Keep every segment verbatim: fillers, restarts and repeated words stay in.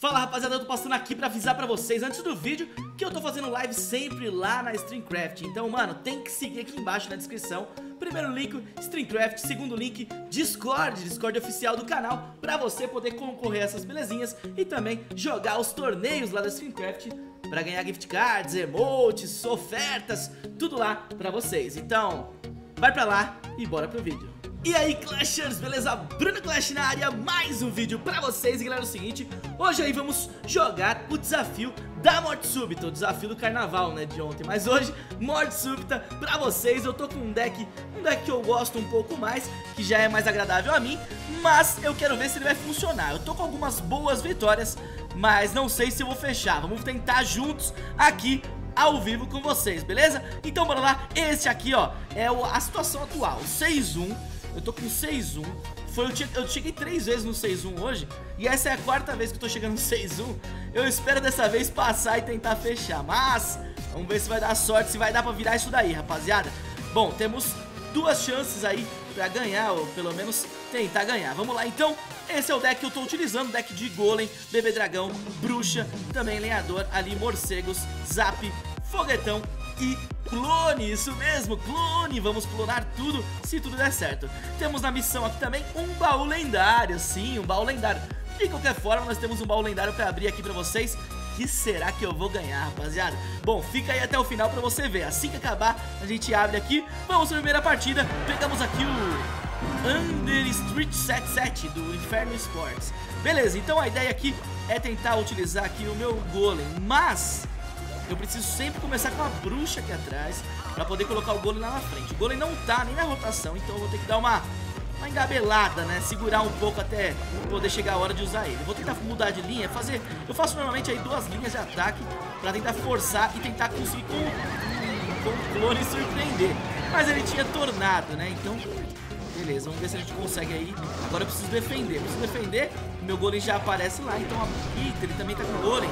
Fala rapaziada, eu tô passando aqui pra avisar pra vocês antes do vídeo que eu tô fazendo live sempre lá na StreamCraft. Então, mano, tem que seguir aqui embaixo na descrição. Primeiro link, StreamCraft. Segundo link, Discord, Discord oficial do canal, pra você poder concorrer a essas belezinhas e também jogar os torneios lá da StreamCraft pra ganhar gift cards, emotes, ofertas, tudo lá pra vocês. Então, vai pra lá e bora pro vídeo. E aí, Clashers, beleza? Bruno Clash na área, mais um vídeo pra vocês. E galera, é o seguinte, hoje aí vamos jogar o desafio da morte súbita, o desafio do carnaval, né, de ontem. Mas hoje, morte súbita pra vocês. Eu tô com um deck, um deck que eu gosto um pouco mais, que já é mais agradável a mim, mas eu quero ver se ele vai funcionar. Eu tô com algumas boas vitórias, mas não sei se eu vou fechar. Vamos tentar juntos aqui ao vivo com vocês, beleza? Então bora lá, esse aqui, ó, é a situação atual, seis um. Eu tô com seis um. Foi, eu, eu cheguei três vezes no seis um hoje. E essa é a quarta vez que eu tô chegando no seis um. Eu espero dessa vez passar e tentar fechar. Mas vamos ver se vai dar sorte, se vai dar pra virar isso daí, rapaziada. Bom, temos duas chances aí pra ganhar, ou pelo menos tentar ganhar. Vamos lá então. Esse é o deck que eu tô utilizando, deck de Golem, Bebê Dragão, Bruxa, também Lenhador, ali Morcegos, Zap, Foguetão e Clone, isso mesmo, clone, vamos clonar tudo, se tudo der certo. Temos na missão aqui também um baú lendário, sim, um baú lendário. De qualquer forma, nós temos um baú lendário pra abrir aqui pra vocês. Que será que eu vou ganhar, rapaziada? Bom, fica aí até o final pra você ver. Assim que acabar, a gente abre aqui. Vamos pra primeira partida, pegamos aqui o Under Street setenta e sete do Inferno Sports. Beleza, então a ideia aqui é tentar utilizar aqui o meu Golem, mas eu preciso sempre começar com a bruxa aqui atrás pra poder colocar o golem lá na frente. O golem não tá nem na rotação, então eu vou ter que dar uma, uma engabelada, né? Segurar um pouco até poder chegar a hora de usar ele. Eu vou tentar mudar de linha, fazer... Eu faço normalmente aí duas linhas de ataque pra tentar forçar e tentar conseguir com, com o clone surpreender. Mas ele tinha tornado, né? Então, beleza, vamos ver se a gente consegue aí. Agora eu preciso defender, eu preciso defender. O meu golem já aparece lá, então... Eita, ele também tá com o golem.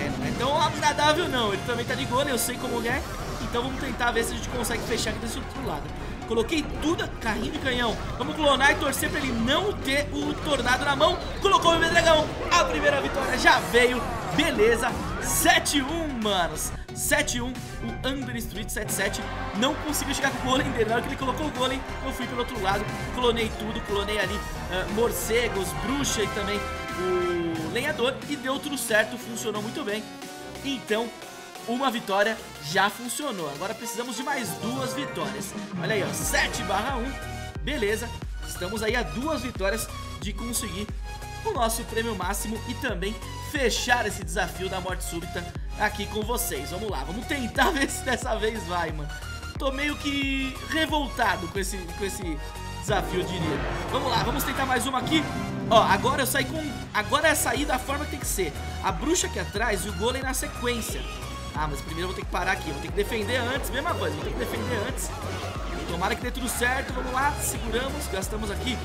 É, não é tão agradável não, ele também tá de golem, eu sei como é. Então vamos tentar ver se a gente consegue fechar aqui desse outro lado. Coloquei tudo, carrinho de canhão. Vamos clonar e torcer pra ele não ter o tornado na mão. Colocou o meu dragão, a primeira vitória já veio. Beleza, sete um, manos, sete um, o Under Street setenta e sete. Não conseguiu chegar com o golem dele, na hora que ele colocou o golem, eu fui pelo outro lado. Clonei tudo, clonei ali uh, morcegos, bruxa e também o lenhador, e deu tudo certo, funcionou muito bem. Então, uma vitória já funcionou. Agora precisamos de mais duas vitórias. Olha aí, ó, sete barra um. Beleza, estamos aí a duas vitórias de conseguir o nosso prêmio máximo e também fechar esse desafio da morte súbita aqui com vocês. Vamos lá, vamos tentar ver se dessa vez vai, mano. Tô meio que revoltado com esse, com esse desafio, eu diria. Vamos lá, vamos tentar mais uma aqui. Ó, agora eu saí com... Agora é sair da forma que tem que ser. A bruxa aqui atrás e o golem na sequência. Ah, mas primeiro eu vou ter que parar aqui. Vou ter que defender antes, mesma coisa. Vou ter que defender antes. Tomara que dê tudo certo. Vamos lá, seguramos. Gastamos aqui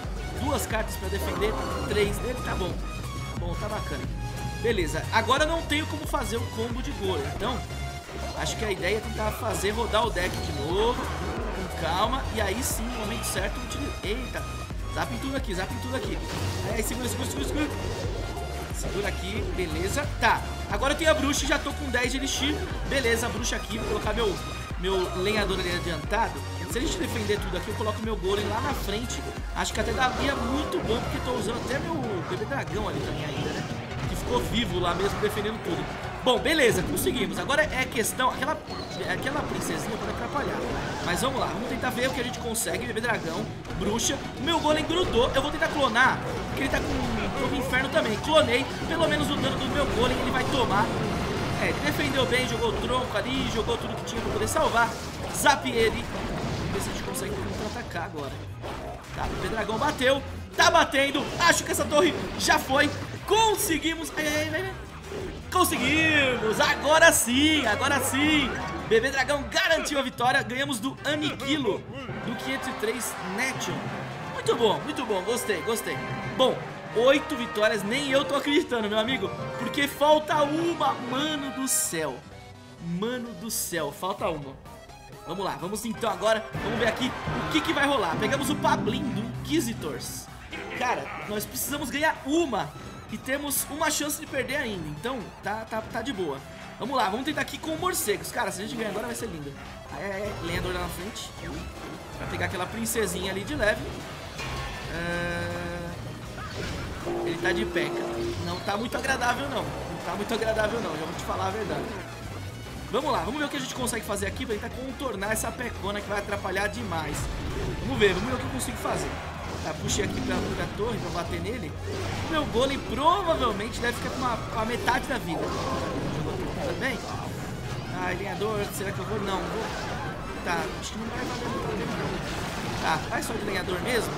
duas cartas pra defender. Três dele, tá bom. Tá bom, tá bacana. Beleza, agora eu não tenho como fazer o combo de golem. Então, acho que a ideia é tentar fazer rodar o deck de novo. Com calma. E aí sim, no momento certo, eu utilizo. Eita! Zap em tudo aqui, zap em tudo aqui. Aí, segura, segura, segura, segura. Segura aqui, beleza. Tá, agora eu tenho a bruxa e já tô com dez de elixir. Beleza, a bruxa aqui, vou colocar meu, meu lenhador ali adiantado. Se a gente defender tudo aqui, eu coloco meu golem lá na frente. Acho que até daria muito bom, porque tô usando até meu bebê dragão ali também ainda, né? Que ficou vivo lá mesmo, defendendo tudo. Bom, beleza, conseguimos. Agora é questão... Aquela, aquela princesinha pode atrapalhar. Mas vamos lá, vamos tentar ver o que a gente consegue. Bebê dragão, bruxa, meu golem grudou. Eu vou tentar clonar, porque ele tá com o inferno também. Clonei, pelo menos o dano do meu golem ele vai tomar. É, ele defendeu bem, jogou o tronco ali, jogou tudo que tinha pra poder salvar. Zap ele. Vamos ver se a gente consegue contra-atacar agora. Tá, o bebê dragão bateu. Tá batendo, acho que essa torre já foi. Conseguimos. Ai, ai, ai, ai. Conseguimos, agora sim, agora sim. Bebê Dragão garantiu a vitória. Ganhamos do Aniquilo, do quinhentos e três Nation. Muito bom, muito bom, gostei, gostei. Bom, oito vitórias, nem eu tô acreditando, meu amigo, porque falta uma, mano do céu. Mano do céu, falta uma. Vamos lá, vamos então agora, vamos ver aqui o que que vai rolar. Pegamos o Pablin do Inquisitors. Cara, nós precisamos ganhar uma e temos uma chance de perder ainda. Então, tá, tá, tá de boa. Vamos lá, vamos tentar aqui com morcegos. Cara, se a gente ganhar agora vai ser lindo. Aí, aí, aí, lenhador lá na frente. Vai pegar aquela princesinha ali de leve. Uh... Ele tá de P E K K A. Não tá muito agradável, não. Não tá muito agradável, não. Já vou te falar a verdade. Vamos lá, vamos ver o que a gente consegue fazer aqui pra tentar contornar essa pecona que vai atrapalhar demais. Vamos ver, vamos ver o que eu consigo fazer. Tá, puxei aqui pra, pra torre pra bater nele. Meu golem provavelmente deve ficar com uma, a metade da vida. Tá bem? Ah, lenhador, será que eu vou? Não, vou. Tá, acho que não vai valer muito problema, não. Tá, vai só de lenhador mesmo.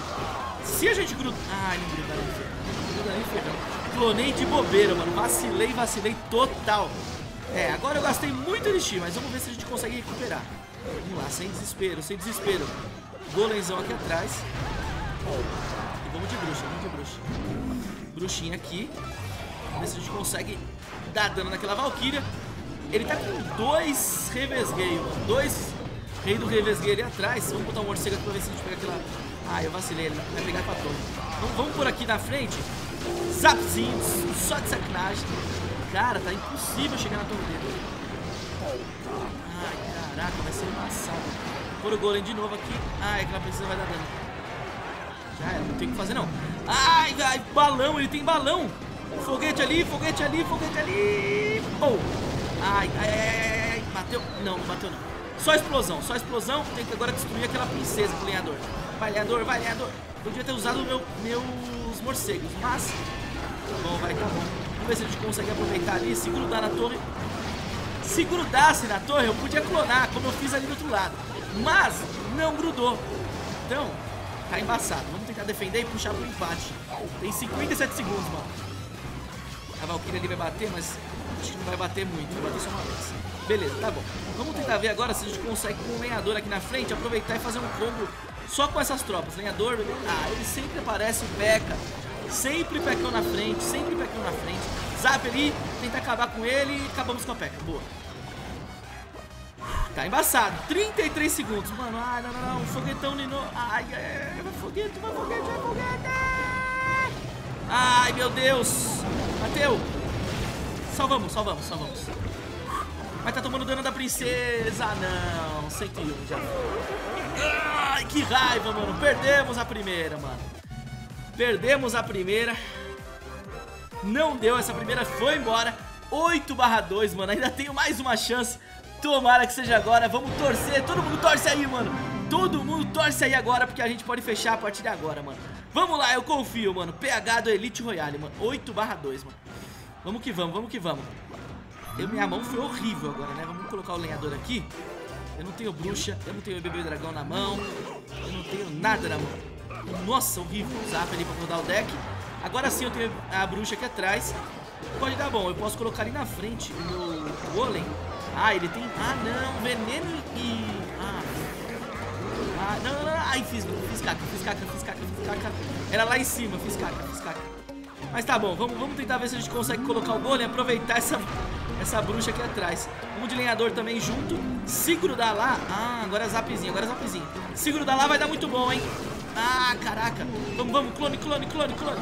Se a gente gruda. Ah, não gruda nem ferrão. Gruda nem ferrão. Clonei de bobeira, mano. Vacilei, vacilei total. É, agora eu gastei muito elixir, mas vamos ver se a gente consegue recuperar. Vamos lá, sem desespero, sem desespero. Golemzão aqui atrás. E vamos de bruxa, vamos de bruxa. Bruxinha aqui. Vamos ver se a gente consegue dar dano naquela valquíria. Ele tá com dois revesgueios, dois rei do revesgueio ali atrás. Vamos botar um morcego aqui pra ver se a gente pega aquela... Ah, eu vacilei, ele vai pegar pra torre. Vamos, vamos por aqui na frente. Zapzinho, só de sacanagem. Cara, tá impossível chegar na torre dele. Ai, caraca, vai ser embaçado. Por o golem de novo aqui. Ai, aquela princesa vai dar dano. Já era, não tem o que fazer não. Ai, ai, balão, ele tem balão. Foguete ali, foguete ali, foguete ali. Bom. Ai, ai, ai, ai, bateu. Não, não bateu não. Só explosão, só explosão. Tem que agora destruir aquela princesa do lenhador. Vai, lenhador, vai, lenhador. Eu devia ter usado meu, meus morcegos, mas... Bom, vai, tá bom. Vamos ver se a gente consegue aproveitar ali, se grudar na torre. Se grudasse na torre, eu podia clonar, como eu fiz ali do outro lado. Mas não grudou. Então... Tá embaçado. Vamos tentar defender e puxar pro empate. Tem cinquenta e sete segundos, mano. A Valkyria ali vai bater, mas acho que não vai bater muito. Vai bater só uma vez. Beleza, tá bom. Vamos tentar ver agora se a gente consegue com o lenhador aqui na frente, aproveitar e fazer um combo só com essas tropas. Lenhador, ah, ele sempre aparece, P E K K A. Sempre P E K K A na frente, sempre P E K K A na frente. Zap ali, tentar acabar com ele e acabamos com a P E K K A. Boa. Tá embaçado, trinta e três segundos. Mano, ai, não, não, não, foguetão de novo. Ai, ai, vai foguete, vai foguete, vai foguete. Ai, meu Deus. Bateu. Salvamos, salvamos, salvamos. Mas tá tomando dano da princesa. Ah, não, cento e um já. Ai, que raiva, mano. Perdemos a primeira, mano. Perdemos a primeira. Não deu, essa primeira foi embora. Oito barra dois, mano, ainda tenho mais uma chance. Tomara que seja agora, vamos torcer. Todo mundo torce aí, mano. Todo mundo torce aí agora, porque a gente pode fechar a partir de agora, mano. Vamos lá, eu confio, mano. P H do Elite Royale, mano. oito barra dois, mano. Vamos que vamos, vamos que vamos. Eu, minha mão foi horrível agora, né? Vamos colocar o lenhador aqui. Eu não tenho bruxa, eu não tenho bebê dragão na mão. Eu não tenho nada na mão. Nossa, horrível. Zap ali pra rodar o deck. Agora sim eu tenho a bruxa aqui atrás. Pode dar bom, eu posso colocar ali na frente o meu golem. Ah, ele tem... Ah, não, veneno e... Ah, ah não, não, não, ai, fiz, fiz caca, fiz caca, fiz caca, fiz caca. Era lá em cima, fiz caca, fiz caca. Mas tá bom, vamos, vamos tentar ver se a gente consegue colocar o golem e aproveitar essa, essa bruxa aqui atrás. Vamos de lenhador também junto. Se grudar lá... Ah, agora é zapzinho, agora é zapzinho. Se grudar lá vai dar muito bom, hein? Ah, caraca. Vamos, vamos, clone, clone, clone, clone.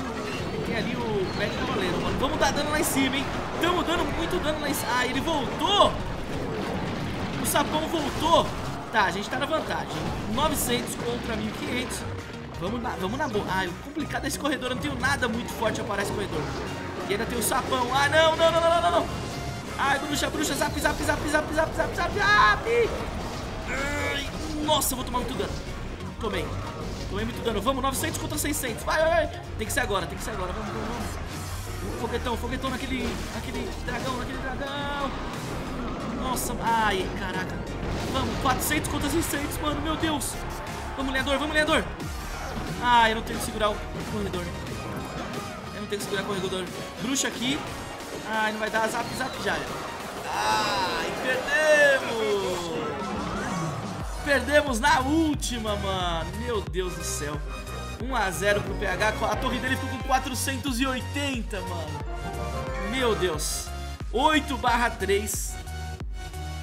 Tem ali o velho cavaleiro, mano. Vamos dar dano lá em cima, hein? Estamos dando muito dano lá em cima. Ah, ele voltou! O sapão voltou. Tá, a gente tá na vantagem. novecentos contra mil e quinhentos. Vamos na, vamos na boa. Ah, o complicado é esse corredor. Eu não tenho nada muito forte pra parar esse corredor. E ainda tem o sapão. Ah, não, não, não, não, não, não. Ai, bruxa, bruxa. Zap, zap, zap, zap, zap, zap, zap. Ai, nossa, eu vou tomar muito dano. Tomei. Tomei muito dano. Vamos, novecentos contra seiscentos. Vai, vai, vai. Tem que ser agora, tem que ser agora. Vamos, vamos, vamos. Foguetão, foguetão naquele, naquele dragão, naquele dragão. Nossa, ai, caraca. Vamos, quatrocentos contra seiscentos, mano, meu Deus. Vamos, lenhador, vamos, lenhador. Ai, eu não tenho que segurar o corredor. Eu não tenho que segurar o corredor. Bruxa aqui. Ai, não vai dar, zap, zap, já. Ai, perdemos. Perdemos na última, mano. Meu Deus do céu. um a zero pro P H K K A. A torre dele ficou com quatrocentos e oitenta, mano. Meu Deus. oito barra três.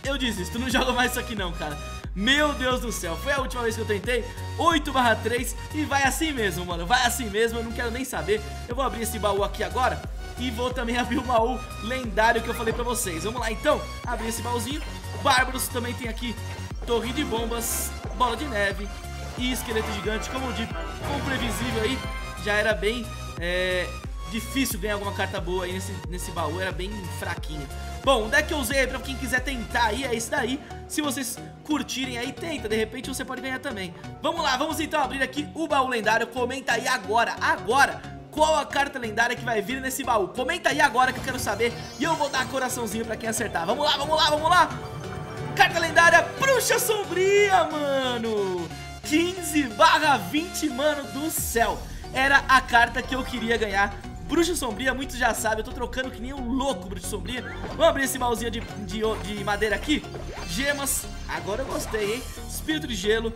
Eu desisto, não jogo mais isso aqui não, cara. Meu Deus do céu, foi a última vez que eu tentei. Oito barra três. E vai assim mesmo, mano, vai assim mesmo. Eu não quero nem saber. Eu vou abrir esse baú aqui agora e vou também abrir o baú lendário que eu falei pra vocês. Vamos lá então, abrir esse baúzinho. Bárbaros também tem aqui, torre de bombas, bola de neve e esqueleto gigante, como de como previsível aí. Já era bem é, difícil ganhar alguma carta boa aí nesse, nesse baú, era bem fraquinho. Bom, o deck que eu usei aí pra quem quiser tentar aí é esse daí. Se vocês curtirem aí, tenta, de repente você pode ganhar também. Vamos lá, vamos então abrir aqui o baú lendário. Comenta aí agora, agora, qual a carta lendária que vai vir nesse baú. Comenta aí agora que eu quero saber e eu vou dar coraçãozinho pra quem acertar. Vamos lá, vamos lá, vamos lá. Carta lendária, bruxa sombria, mano. quinze barra vinte, mano do céu. Era a carta que eu queria ganhar. Bruxa sombria, muitos já sabem, eu tô trocando que nem um louco, bruxa sombria. Vamos abrir esse baúzinho de, de, de madeira aqui. Gemas, agora eu gostei, hein? Espírito de gelo,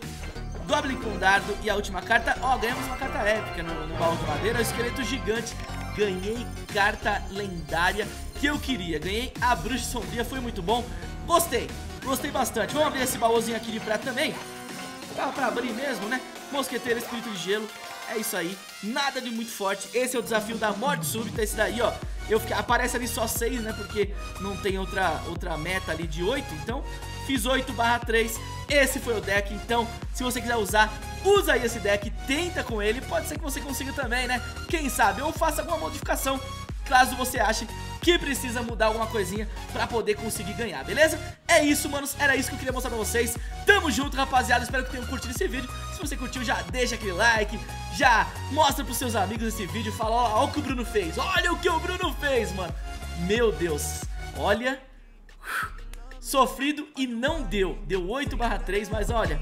Goblin com dardo e a última carta. Ó, ganhamos uma carta épica no, no baú de madeira, o esqueleto gigante. Ganhei carta lendária que eu queria, ganhei a bruxa sombria, foi muito bom. Gostei, gostei bastante. Vamos abrir esse baúzinho aqui de prata também. Tava pra abrir mesmo, né? Mosqueteiro, espírito de gelo. É isso aí, nada de muito forte. Esse é o desafio da morte súbita, esse daí, ó. Eu fiquei, aparece ali só seis, né? Porque não tem outra, outra meta ali de oito. Então, fiz oito barra três. Esse foi o deck, então, se você quiser usar, usa aí esse deck, tenta com ele. Pode ser que você consiga também, né? Quem sabe, ou faça alguma modificação, caso você ache que precisa mudar alguma coisinha pra poder conseguir ganhar, beleza? É isso, manos, era isso que eu queria mostrar pra vocês. Tamo junto, rapaziada, espero que tenham curtido esse vídeo. Se você curtiu, já deixa aquele like, já mostra pros seus amigos esse vídeo. Fala, ó, ó o que o Bruno fez, olha o que o Bruno fez, mano. Meu Deus, olha, sofrido e não deu, deu oito barra três, mas olha...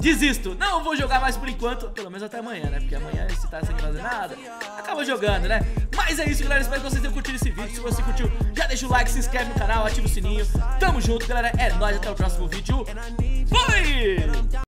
Desisto, não vou jogar mais por enquanto. Pelo menos até amanhã, né, porque amanhã se tá sem fazer nada, acaba jogando, né. Mas é isso, galera, espero que vocês tenham curtido esse vídeo. Se você curtiu, já deixa o like, se inscreve no canal, ativa o sininho. Tamo junto, galera, é nóis, até o próximo vídeo. Fui!